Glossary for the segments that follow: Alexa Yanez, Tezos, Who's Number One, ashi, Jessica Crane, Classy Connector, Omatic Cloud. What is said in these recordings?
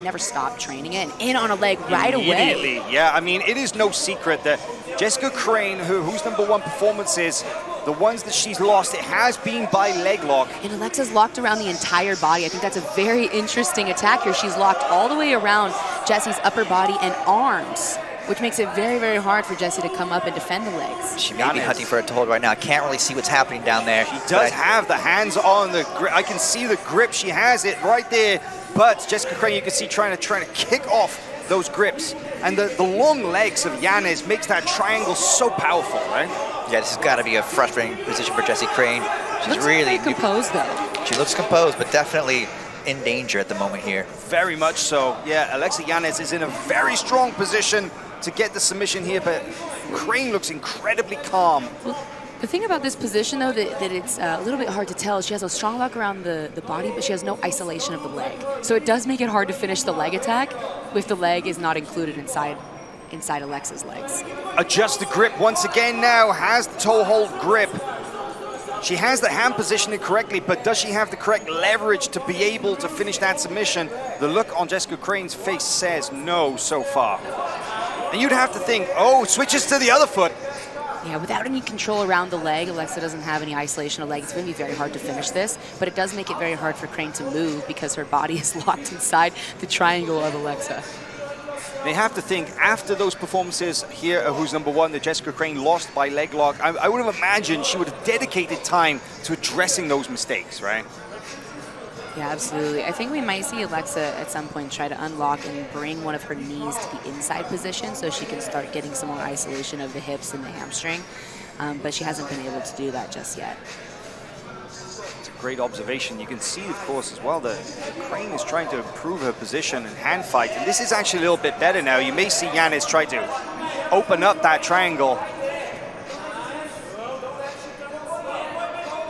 Never stopped training it, and in on a leg right away. Yeah, I mean, it is no secret that Jessica Crane, who's number one performances, the ones that she's lost, it has been by leg lock. And Alexa's locked around the entire body. I think that's a very interesting attack here. She's locked all the way around Jessie's upper body and arms, which makes it very, very hard for Jessie to come up and defend the legs. She may be hunting for a toll right now. I can't really see what's happening down there. She does have the hands on the grip. I can see the grip. She has it right there. But Jessica Crane, you can see, trying to kick off those grips. And the long legs of Yanez makes that triangle so powerful, right? Yeah, this has got to be a frustrating position for Jessica Crane. She's really composed, though. She looks composed, but definitely in danger at the moment here. Very much so. Yeah, Alexa Yanez is in a very strong position to get the submission here, but Crane looks incredibly calm. Well, the thing about this position, though, that it's a little bit hard to tell, she has a strong lock around the body, but she has no isolation of the leg. So it does make it hard to finish the leg attack if the leg is not included inside Alexa's legs. Adjust the grip once again now, has the toe hold grip. She has the hand positioning correctly, but does she have the correct leverage to be able to finish that submission? The look on Jessica Crane's face says no so far. And you'd have to think, oh, it switches to the other foot. Yeah, without any control around the leg, Alexa doesn't have any isolation of leg. It's going to be very hard to finish this, but it does make it very hard for Crane to move because her body is locked inside the triangle of Alexa. They have to think, after those performances here at Who's Number One that Jessica Crane lost by leg lock, I would have imagined she would have dedicated time to addressing those mistakes, right? Yeah, absolutely. I think we might see Alexa at some point try to unlock and bring one of her knees to the inside position so she can start getting some more isolation of the hips and the hamstring. But she hasn't been able to do that just yet. It's a great observation. You can see, of course, as well, that Crane is trying to improve her position and hand fight. And this is actually a little bit better now. You may see Yanez try to open up that triangle.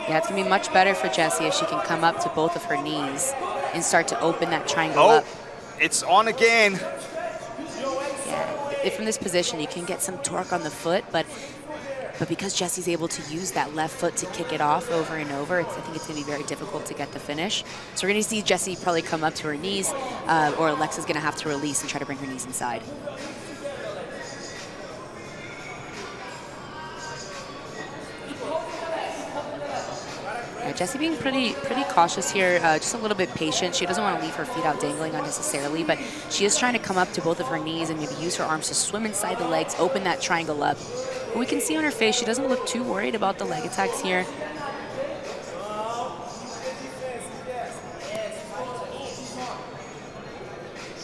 Yeah, it's going to be much better for Jessie if she can come up to both of her knees and start to open that triangle up. It's on again. Yeah, if from this position you can get some torque on the foot, but because Jessie's able to use that left foot to kick it off over and over, I think it's going to be very difficult to get the finish. So we're going to see Jessie probably come up to her knees, or Alexa's going to have to release and try to bring her knees inside. Jessie being pretty cautious here, just a little bit patient. She doesn't want to leave her feet out dangling unnecessarily, but she is trying to come up to both of her knees and maybe use her arms to swim inside the legs, open that triangle up. But we can see on her face, she doesn't look too worried about the leg attacks here.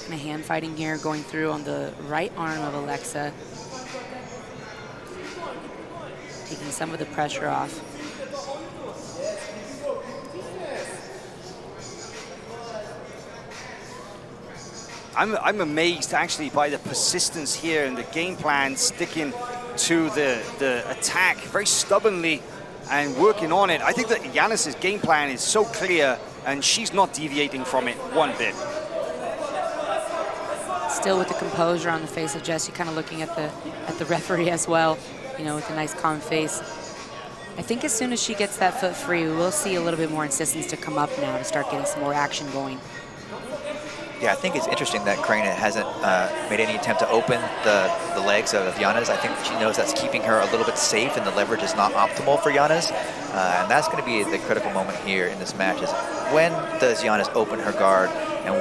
And a hand fighting here going through on the right arm of Alexa, taking some of the pressure off. I'm amazed, actually, by the persistence here and the game plan, sticking to the attack very stubbornly and working on it. I think that Yanez's game plan is so clear, and she's not deviating from it one bit. Still with the composure on the face of Jessie, kind of looking at the referee as well, you know, with a nice calm face. I think as soon as she gets that foot free, we will see a little bit more insistence to come up now to start getting some more action going. Yeah, I think it's interesting that Crane hasn't made any attempt to open the legs of Yanez. I think she knows that's keeping her a little bit safe and the leverage is not optimal for Yanez. And that's going to be the critical moment here in this match is when does Yanez open her guard and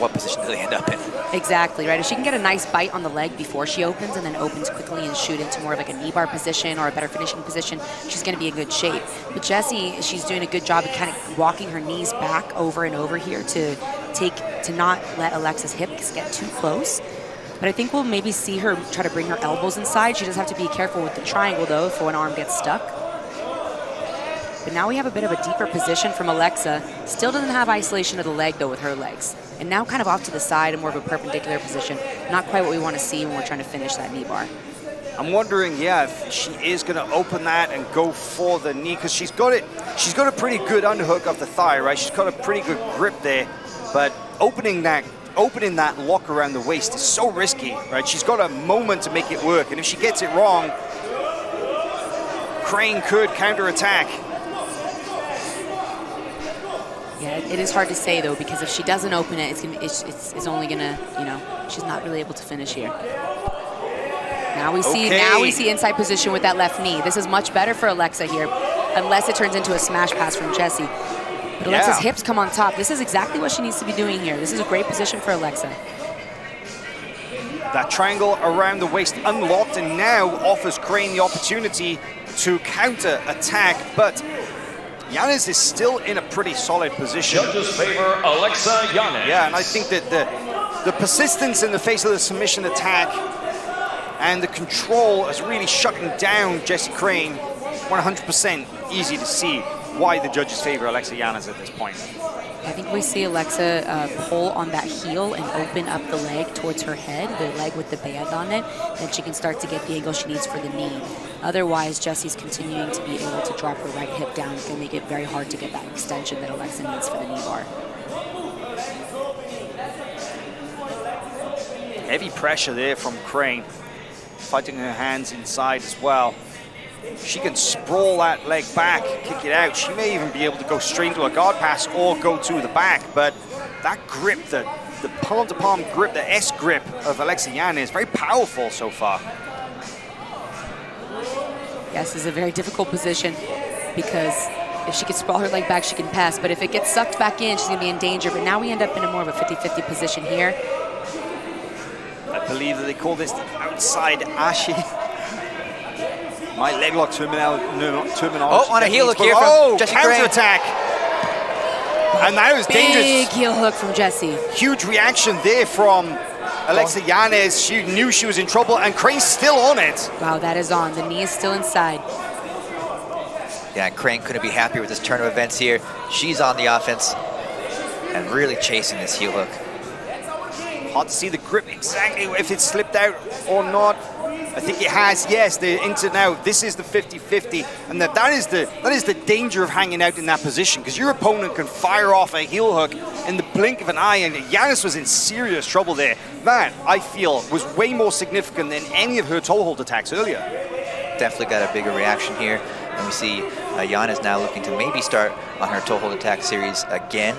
what position do they end up in? Exactly, right? If she can get a nice bite on the leg before she opens and then opens quickly and shoot into more of like a knee bar position or a better finishing position, she's going to be in good shape. But Jessie, she's doing a good job of kind of walking her knees back over and over here to not let Alexa's hips get too close. But I think we'll maybe see her try to bring her elbows inside. She does have to be careful with the triangle, though, if one arm gets stuck. But now we have a bit of a deeper position from Alexa. Still doesn't have isolation of the leg, though, with her legs. And now kind of off to the side and more of a perpendicular position. Not quite what we want to see when we're trying to finish that knee bar. I'm wondering, yeah, if she is going to open that and go for the knee, because she's got a pretty good underhook of the thigh, right? She's got a pretty good grip there. But opening that lock around the waist is so risky, right? She's got a moment to make it work, and if she gets it wrong, Crane could counterattack. Yeah, It is hard to say, though, because if she doesn't open it, it's only going to, you know, she's not really able to finish here. Now we see, inside position with that left knee. This is much better for Alexa here, unless it turns into a smash pass from Jessie. But Alexa's hips come on top. This is exactly what she needs to be doing here. This is a great position for Alexa. That triangle around the waist unlocked, and now offers Crane the opportunity to counter attack, but Yanez is still in a pretty solid position. Judges favor Alexa Yanez. Yeah, and I think that the persistence in the face of the submission attack and the control is really shutting down Jessica Crane. 100% easy to see why the judges favor Alexa Yanez at this point. I think we see Alexa pull on that heel and open up the leg towards her head, the leg with the band on it, and she can start to get the angle she needs for the knee. Otherwise, Jessie's continuing to be able to drop her right hip down. It's going to make it very hard to get that extension that Alexa needs for the knee bar. Heavy pressure there from Crane, fighting her hands inside as well. She can sprawl that leg back, kick it out. She may even be able to go straight into a guard pass or go to the back, but that grip, the palm-to-palm grip, the S-grip of Alexa Yanez is very powerful so far. Yes, this is a very difficult position because if she could sprawl her leg back, she can pass, but if it gets sucked back in, she's going to be in danger, but now we end up in a more of a 50-50 position here. I believe that they call this the outside ashi. My leg lock terminology. Oh, on a heel hook here from Jessica Crane. Counter-attack. And that was dangerous. Big heel hook from Jessie. Huge reaction there from Alexa Yanez. She knew she was in trouble, and Crane's still on it. Wow, that is on. The knee is still inside. Yeah, Crane couldn't be happier with this turn of events here. She's on the offense and really chasing this heel hook. Hard to see the grip exactly if it slipped out or not. I think it has, yes, they're into now. This is the 50-50, and that is the danger of hanging out in that position, because your opponent can fire off a heel hook in the blink of an eye, and Yanez was in serious trouble there. That, I feel, was way more significant than any of her toe hold attacks earlier. Definitely got a bigger reaction here, and we see Yanez now looking to maybe start on her toe hold attack series again.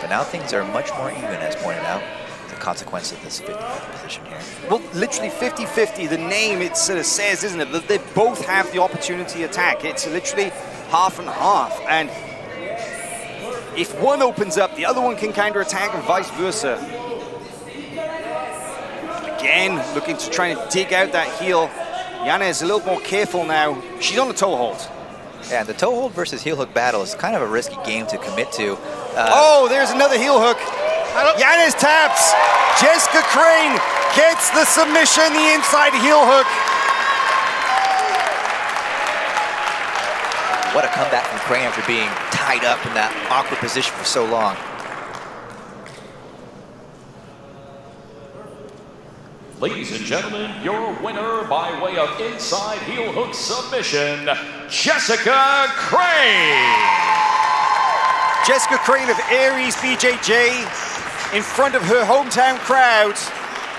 But now things are much more even, as pointed out. Consequence of this 50-50 position here. Well, literally 50-50, the name it sort of says, isn't it, that they both have the opportunity to attack. It's literally half and half, and if one opens up, the other one can counter-attack and vice versa. Again, looking to try and dig out that heel. Yanez is a little more careful now. She's on the toe hold. Yeah, the toe hold versus heel hook battle is kind of a risky game to commit to. Oh, there's another heel hook. Yanez taps. Jessica Crane gets the submission, the inside heel hook. What a comeback from Crane after being tied up in that awkward position for so long. Ladies and gentlemen, your winner by way of inside heel hook submission, Jessica Crane. Jessica Crane of Aries BJJ, in front of her hometown crowd,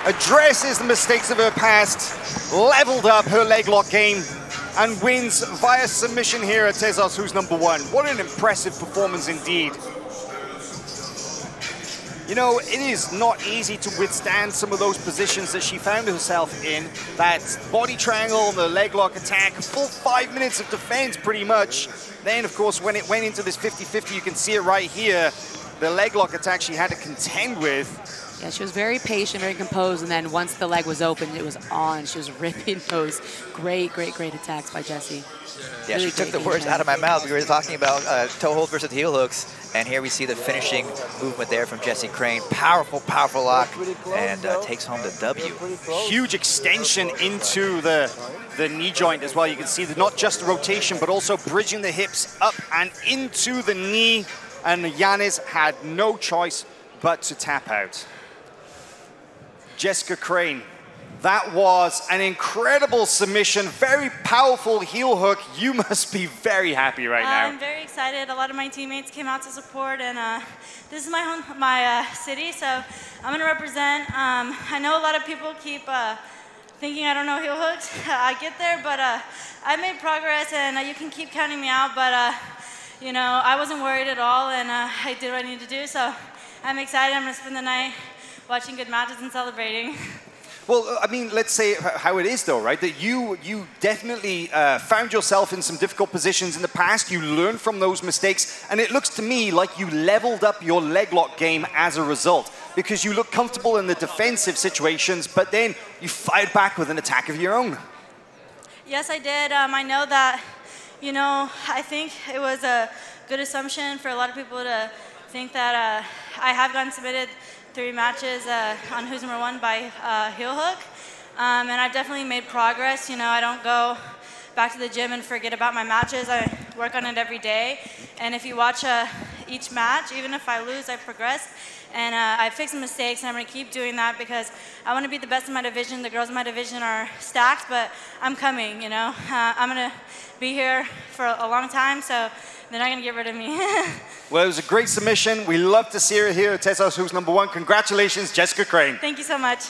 addresses the mistakes of her past, leveled up her leg lock game, and wins via submission here at Tezos Who's Number One. What an impressive performance indeed. You know, it is not easy to withstand some of those positions that she found herself in. That body triangle, the leg lock attack, a full 5 minutes of defense pretty much. Then, of course, when it went into this 50-50, you can see it right here, the leg lock attack she had to contend with. Yeah, she was very patient, very composed, and then once the leg was open, it was on. She was ripping those great attacks by Jessie. Yeah, really she took the words out of my mouth. We were talking about toe hold versus heel hooks, and here we see the finishing movement there from Jessica Crane. Powerful lock, and takes home the W. Huge extension into the knee joint as well. You can see that not just the rotation, but also bridging the hips up and into the knee, and Yanez had no choice but to tap out. Jessica Crane. That was an incredible submission, very powerful heel hook. You must be very happy right now. I'm very excited. A lot of my teammates came out to support, and this is my home, my city, so I'm going to represent. I know a lot of people keep thinking I don't know heel hooks. I get there, but I made progress, and you can keep counting me out, but you know, I wasn't worried at all, and I did what I needed to do, so I'm excited. I'm going to spend the night watching good matches and celebrating. Well, I mean, let's say how it is, though, right? That you definitely found yourself in some difficult positions in the past. You learned from those mistakes, and it looks to me like you leveled up your leg lock game as a result, because you look comfortable in the defensive situations, but then you fired back with an attack of your own. Yes, I did. I know that, you know, I think it was a good assumption for a lot of people to think that I have gotten submitted 3 matches on Who's Number One by heel hook, and I've definitely made progress. You know, I don't go back to the gym and forget about my matches. I work on it every day, and if you watch each match, even if I lose, I progress, and I fix mistakes, and I'm going to keep doing that because I want to be the best in my division. The girls in my division are stacked, but I'm coming, you know. I'm going to be here for a long time, so they're not going to get rid of me. Well, it was a great submission. We love to see her here at Tezos Who's Number One. Congratulations, Jessica Crane. Thank you so much.